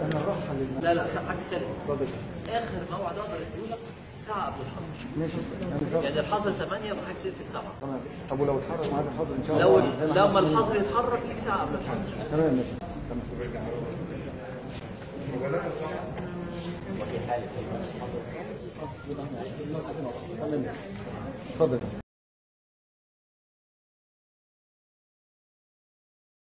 انا هروح احللها. لا لا حاجه خارج. اتفضل. اخر موعد اقدر اديه لك ساعه قبل الحظر. ماشي. يعني الحظر 8 وحضرتك تقفل 7. تمام. طب ولو اتحرك معاك الحظر ان شاء الله. لو لما الحظر يتحرك ليك ساعه قبل الحظر. تمام ماشي. تمام. وفي حاله الحظر. اتفضل.